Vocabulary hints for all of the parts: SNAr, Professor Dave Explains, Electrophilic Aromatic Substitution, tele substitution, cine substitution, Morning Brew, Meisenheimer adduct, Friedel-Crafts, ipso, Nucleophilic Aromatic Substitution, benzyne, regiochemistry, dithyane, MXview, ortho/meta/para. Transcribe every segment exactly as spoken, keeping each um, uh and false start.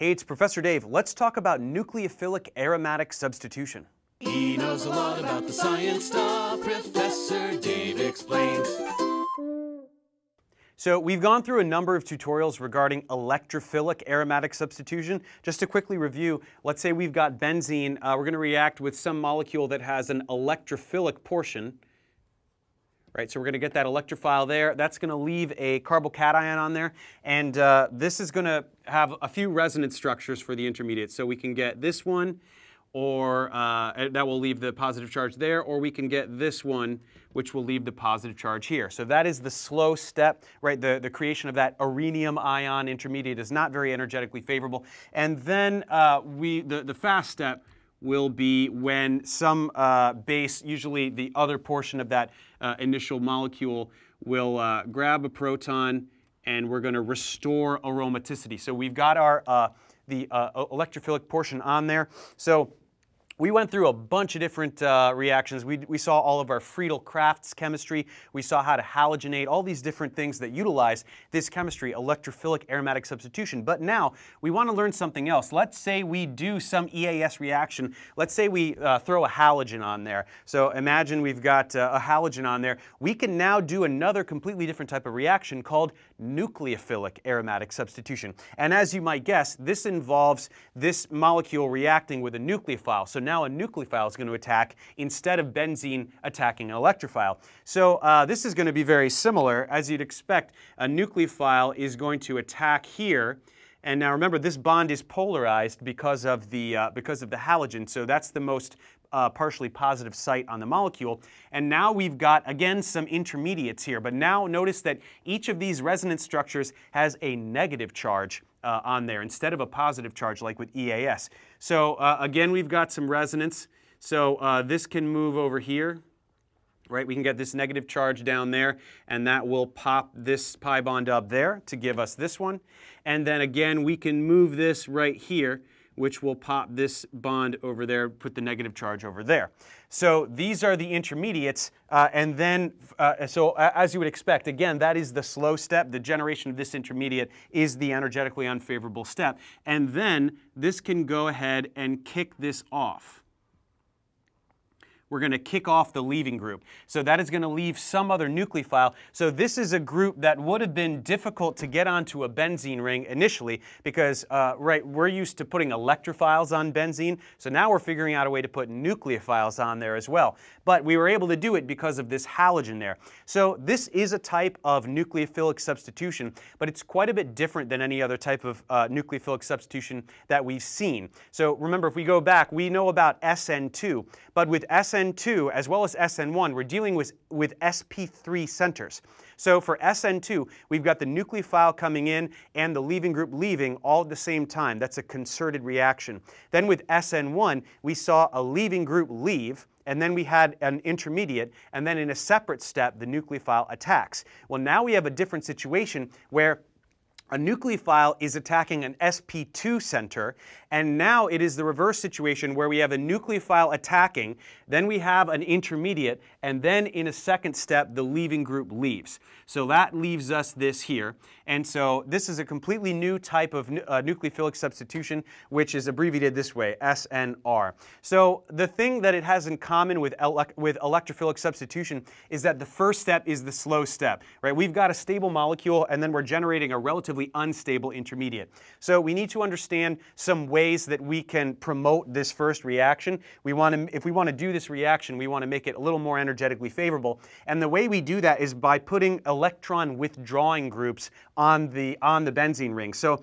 Hey, it's Professor Dave. Let's talk about nucleophilic aromatic substitution. He knows a lot about the science stuff. Professor Dave Explains. So we've gone through a number of tutorials regarding electrophilic aromatic substitution. Just to quickly review, let's say we've got benzene. Uh, we're going to react with some molecule that has an electrophilic portion. Right, so we're going to get that electrophile there. That's going to leave a carbocation on there. And uh, this is going to have a few resonance structures for the intermediate. So we can get this one, or uh, that will leave the positive charge there, or we can get this one, which will leave the positive charge here. So that is the slow step, right? The, the creation of that irenium ion intermediate is not very energetically favorable. And then uh, we the, the fast step will be when some uh, base, usually the other portion of that uh, initial molecule, will uh, grab a proton, and we're going to restore aromaticity. So we've got our uh, the uh, electrophilic portion on there. So we went through a bunch of different uh, reactions. We, we saw all of our Friedel-Crafts chemistry. We saw how to halogenate, all these different things that utilize this chemistry, electrophilic aromatic substitution. But now we want to learn something else. Let's say we do some E A S reaction. Let's say we uh, throw a halogen on there. So imagine we've got uh, a halogen on there. We can now do another completely different type of reaction called nucleophilic aromatic substitution. And as you might guess, this involves this molecule reacting with a nucleophile. So now a nucleophile is going to attack instead of benzene attacking an electrophile. So uh, this is going to be very similar. As you'd expect, a nucleophile is going to attack here. And now remember, this bond is polarized because of the, uh, because of the halogen. So that's the most uh, partially positive site on the molecule. And now we've got, again, some intermediates here. But now notice that each of these resonance structures has a negative charge Uh, on there instead of a positive charge like with E A S. So uh, again, we've got some resonance. So uh, this can move over here, right? We can get this negative charge down there, and that will pop this pi bond up there to give us this one. And then again, we can move this right here, which will pop this bond over there, put the negative charge over there. So these are the intermediates, uh, and then, uh, so as you would expect, again, that is the slow step. The generation of this intermediate is the energetically unfavorable step. And then this can go ahead and kick this off. We're going to kick off the leaving group. So that is going to leave some other nucleophile. So this is a group that would have been difficult to get onto a benzene ring initially because, uh, right, we're used to putting electrophiles on benzene. So now we're figuring out a way to put nucleophiles on there as well. But we were able to do it because of this halogen there. So this is a type of nucleophilic substitution, but it's quite a bit different than any other type of uh, nucleophilic substitution that we've seen. So remember, if we go back, we know about S N two, but with S N two, S N two as well as S N one, we're dealing with, with S P three centers. So for S N two, we've got the nucleophile coming in and the leaving group leaving all at the same time. That's a concerted reaction. Then with S N one, we saw a leaving group leave, and then we had an intermediate, and then in a separate step, the nucleophile attacks. Well, now we have a different situation where a nucleophile is attacking an S P two center, and now it is the reverse situation where we have a nucleophile attacking, then we have an intermediate, and then in a second step, the leaving group leaves. So that leaves us this here. And so this is a completely new type of uh, nucleophilic substitution, which is abbreviated this way, S N R. So the thing that it has in common with, elect with electrophilic substitution is that the first step is the slow step, right? We've got a stable molecule, and then we're generating a relatively unstable intermediate. So we need to understand some ways that we can promote this first reaction. We want to, if we want to do this reaction, we want to make it a little more energetically favorable. And the way we do that is by putting electron withdrawing groups on the, on the benzene ring. So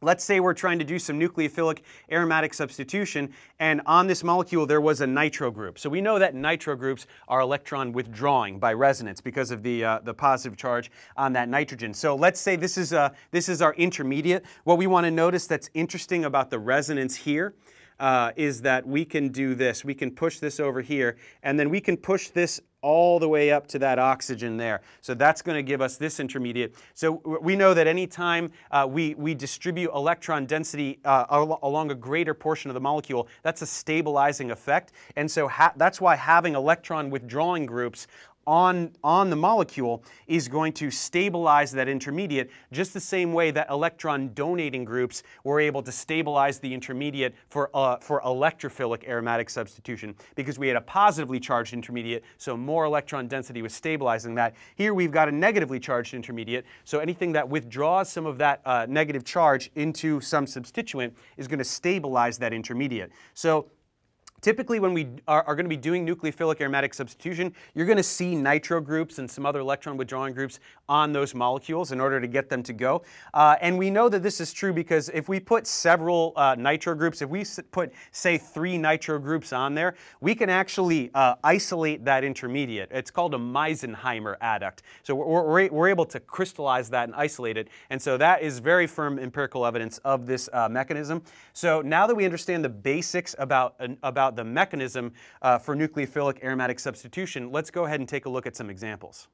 let's say we're trying to do some nucleophilic aromatic substitution, and on this molecule there was a nitro group. So we know that nitro groups are electron withdrawing by resonance because of the, uh, the positive charge on that nitrogen. So let's say this is, uh, this is our intermediate. What we want to notice that's interesting about the resonance here uh, is that we can do this. We can push this over here, and then we can push this all the way up to that oxygen there. So that's going to give us this intermediate. So we know that anytime uh, we, we distribute electron density uh, al along a greater portion of the molecule, that's a stabilizing effect. And so ha that's why having electron withdrawing groups on, on the molecule is going to stabilize that intermediate just the same way that electron donating groups were able to stabilize the intermediate for, uh, for electrophilic aromatic substitution, because we had a positively charged intermediate, so more electron density was stabilizing that. Here we've got a negatively charged intermediate, so anything that withdraws some of that uh, negative charge into some substituent is going to stabilize that intermediate. So typically when we are, are going to be doing nucleophilic aromatic substitution, you're going to see nitro groups and some other electron withdrawing groups on those molecules in order to get them to go. Uh, and we know that this is true because if we put several uh, nitro groups, if we put, say, three nitro groups on there, we can actually uh, isolate that intermediate. It's called a Meisenheimer adduct. So we're, we're, we're able to crystallize that and isolate it. And so that is very firm empirical evidence of this uh, mechanism. So now that we understand the basics about, uh, about the mechanism uh, for nucleophilic aromatic substitution, let's go ahead and take a look at some examples.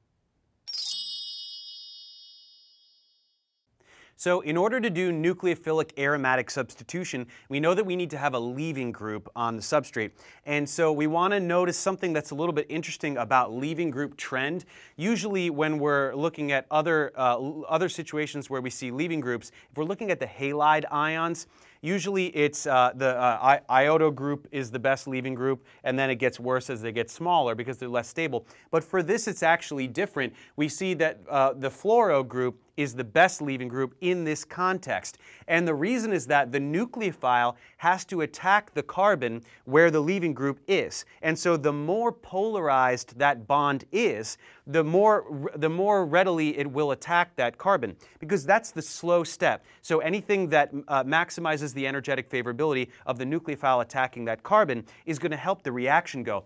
So in order to do nucleophilic aromatic substitution, we know that we need to have a leaving group on the substrate. And so we want to notice something that's a little bit interesting about leaving group trend. Usually when we're looking at other, uh, other situations where we see leaving groups, if we're looking at the halide ions, usually it's uh, the uh, iodo group is the best leaving group, and then it gets worse as they get smaller because they're less stable. But for this, it's actually different. We see that uh, the fluoro group is the best leaving group in this context. And the reason is that the nucleophile has to attack the carbon where the leaving group is. And so the more polarized that bond is, the more, the more readily it will attack that carbon, because that's the slow step. So anything that uh, maximizes the energetic favorability of the nucleophile attacking that carbon is going to help the reaction go.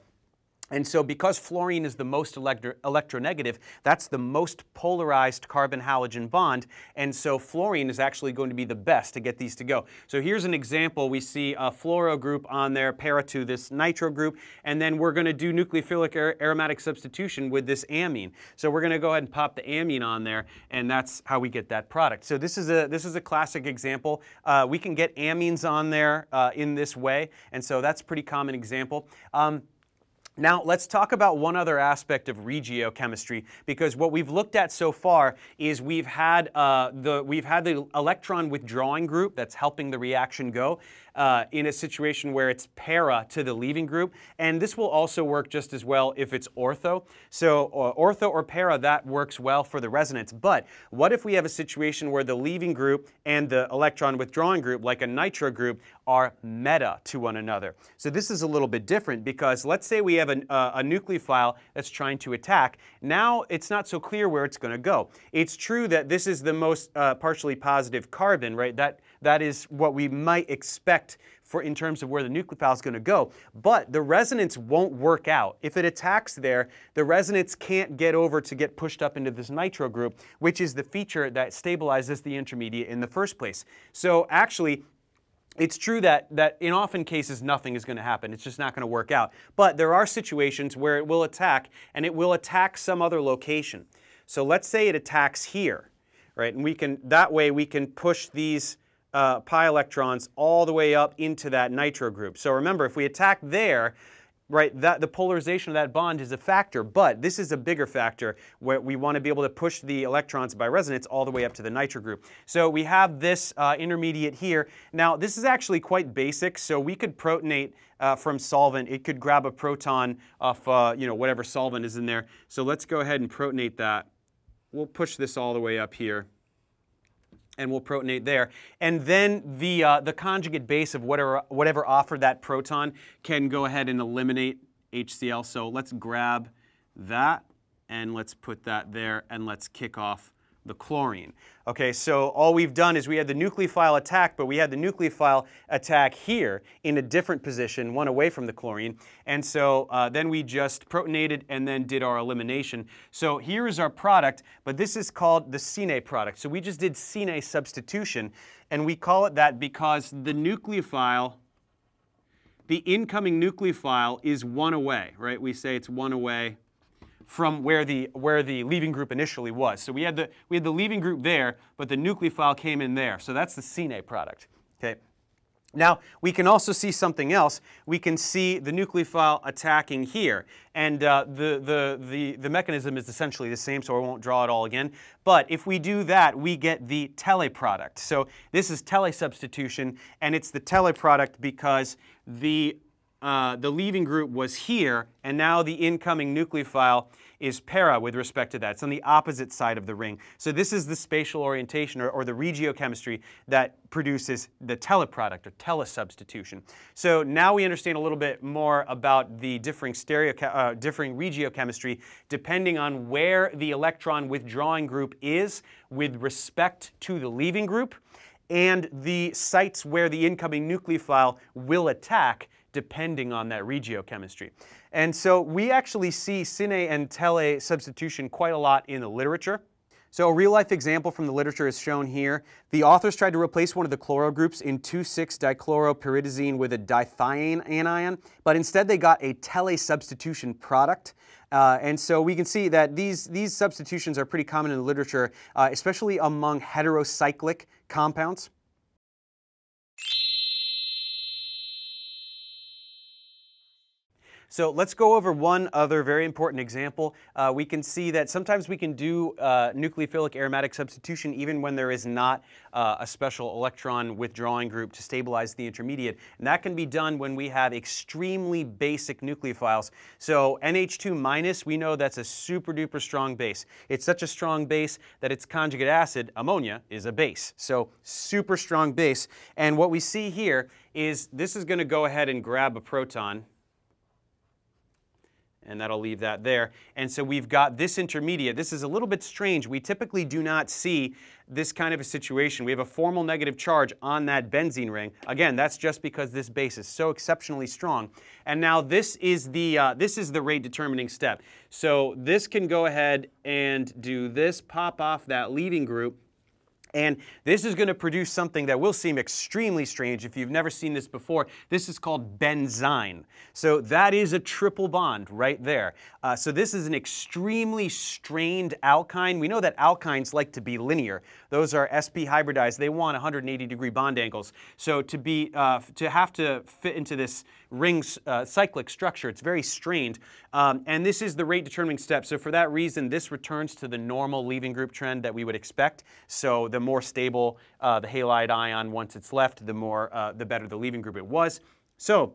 And so because fluorine is the most electro electronegative, that's the most polarized carbon-halogen bond, and so fluorine is actually going to be the best to get these to go. So here's an example. We see a fluoro group on there, para to this nitro group, and then we're going to do nucleophilic ar aromatic substitution with this amine. So we're going to go ahead and pop the amine on there, and that's how we get that product. So this is a, this is a classic example. Uh, we can get amines on there uh, in this way, and so that's a pretty common example. Um, Now, let's talk about one other aspect of regiochemistry, because what we've looked at so far is we've had, uh, the, we've had the electron withdrawing group that's helping the reaction go uh, in a situation where it's para to the leaving group, and this will also work just as well if it's ortho. So uh, ortho or para, that works well for the resonance, but what if we have a situation where the leaving group and the electron withdrawing group, like a nitro group, are meta to one another? So this is a little bit different, because let's say we have A, a nucleophile that's trying to attack. Now it's not so clear where it's going to go. It's true that this is the most uh, partially positive carbon, right? That, that is what we might expect for in terms of where the nucleophile is going to go, but the resonance won't work out. If it attacks there, the resonance can't get over to get pushed up into this nitro group, which is the feature that stabilizes the intermediate in the first place. So actually, it's true that, that in often cases nothing is going to happen. It's just not going to work out. But there are situations where it will attack, and it will attack some other location. So let's say it attacks here, right? And we can, that way we can push these uh, pi electrons all the way up into that nitro group. So remember, if we attack there, right, that, the polarization of that bond is a factor, but this is a bigger factor where we want to be able to push the electrons by resonance all the way up to the nitro group. So we have this uh, intermediate here. Now, this is actually quite basic, so we could protonate uh, from solvent. It could grab a proton off uh, you know, whatever solvent is in there. So let's go ahead and protonate that. We'll push this all the way up here, and we'll protonate there. And then the, uh, the conjugate base of whatever, whatever offered that proton can go ahead and eliminate H C l. So let's grab that, and let's put that there, and let's kick off the chlorine. Okay, so all we've done is we had the nucleophile attack, but we had the nucleophile attack here in a different position, one away from the chlorine. And so uh, then we just protonated and then did our elimination. So here is our product, but this is called the SNAr product. So we just did SNAr substitution, and we call it that because the nucleophile, the incoming nucleophile is one away, right? We say it's one away from where the, where the leaving group initially was. So we had, the, we had the leaving group there, but the nucleophile came in there. So that's the SNAr product. Okay. Now, we can also see something else. We can see the nucleophile attacking here. And uh, the, the, the, the mechanism is essentially the same, so I won't draw it all again. But if we do that, we get the tele product. So this is tele substitution, and it's the tele product because the, uh, the leaving group was here, and now the incoming nucleophile is para with respect to that. It's on the opposite side of the ring. So this is the spatial orientation or, or the regiochemistry that produces the teleproduct or telesubstitution. So now we understand a little bit more about the differing, stereo, uh, differing regiochemistry depending on where the electron withdrawing group is with respect to the leaving group and the sites where the incoming nucleophile will attack depending on that regiochemistry. And so we actually see cine and tele substitution quite a lot in the literature. So a real-life example from the literature is shown here. The authors tried to replace one of the chloro groups in two,six-dichloropyridazine with a dithyane anion, but instead they got a tele substitution product. Uh, and so we can see that these, these substitutions are pretty common in the literature, uh, especially among heterocyclic compounds. So let's go over one other very important example. Uh, we can see that sometimes we can do uh, nucleophilic aromatic substitution even when there is not uh, a special electron withdrawing group to stabilize the intermediate. And that can be done when we have extremely basic nucleophiles. So N H two minus, we know that's a super duper strong base. It's such a strong base that its conjugate acid, ammonia, is a base. So super strong base. And what we see here is this is going to go ahead and grab a proton. And that'll leave that there. And so we've got this intermediate. This is a little bit strange. We typically do not see this kind of a situation. We have a formal negative charge on that benzene ring. Again, that's just because this base is so exceptionally strong. And now this is the, uh, this is the rate determining step. So this can go ahead and do this, pop off that leaving group. And this is going to produce something that will seem extremely strange if you've never seen this before. This is called benzyne. So that is a triple bond right there. Uh, so this is an extremely strained alkyne. We know that alkynes like to be linear. Those are sp hybridized. They want one hundred eighty degree bond angles. So to be uh, to have to fit into this ring uh, cyclic structure, it's very strained. Um, and this is the rate determining step. So for that reason, this returns to the normal leaving group trend that we would expect. So the more stable uh, the halide ion once it's left, the more uh, the better the leaving group it was. So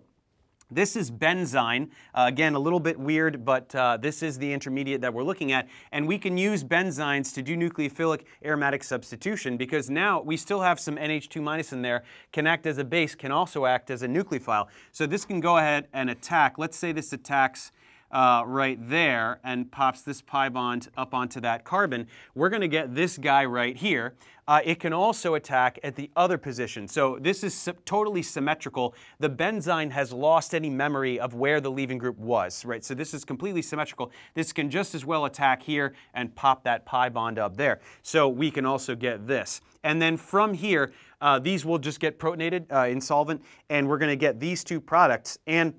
this is benzyne. Uh, again, a little bit weird, but uh, this is the intermediate that we're looking at. And we can use benzynes to do nucleophilic aromatic substitution because now we still have some N H two minus in there, can act as a base, can also act as a nucleophile. So this can go ahead and attack. Let's say this attacks uh, right there and pops this pi bond up onto that carbon. We're going to get this guy right here. Uh, it can also attack at the other position. So this is totally symmetrical. The benzyne has lost any memory of where the leaving group was, right? So this is completely symmetrical. This can just as well attack here and pop that pi bond up there. So we can also get this. And then from here, uh, these will just get protonated uh, in solvent, and we're going to get these two products. And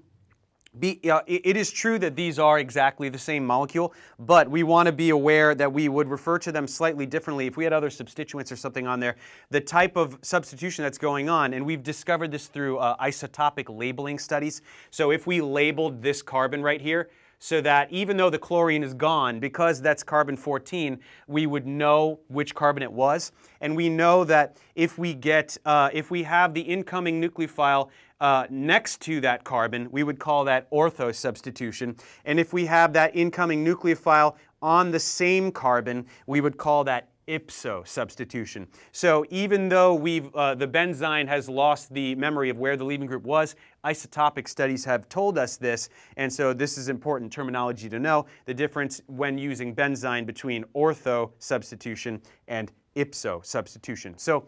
Be, uh, it is true that these are exactly the same molecule, but we want to be aware that we would refer to them slightly differently if we had other substituents or something on there. The type of substitution that's going on, and we've discovered this through uh, isotopic labeling studies. So if we labeled this carbon right here, so that even though the chlorine is gone, because that's carbon fourteen, we would know which carbon it was. And we know that if we get, uh, if we have the incoming nucleophile uh, next to that carbon, we would call that ortho substitution. And if we have that incoming nucleophile on the same carbon, we would call that ipso substitution. So even though we've, uh, the benzyne has lost the memory of where the leaving group was, isotopic studies have told us this, and so this is important terminology to know, the difference when using benzyne between ortho substitution and ipso substitution. So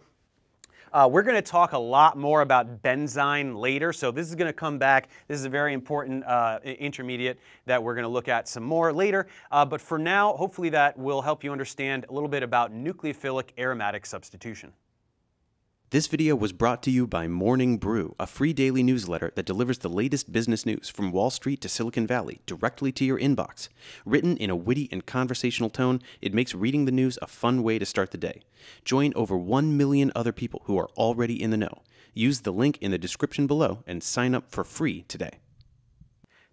Uh, we're going to talk a lot more about benzyne later, so this is going to come back. This is a very important uh, intermediate that we're going to look at some more later. Uh, but for now, hopefully that will help you understand a little bit about nucleophilic aromatic substitution. This video was brought to you by Morning Brew, a free daily newsletter that delivers the latest business news from Wall Street to Silicon Valley directly to your inbox. Written in a witty and conversational tone, it makes reading the news a fun way to start the day. Join over one million other people who are already in the know. Use the link in the description below and sign up for free today.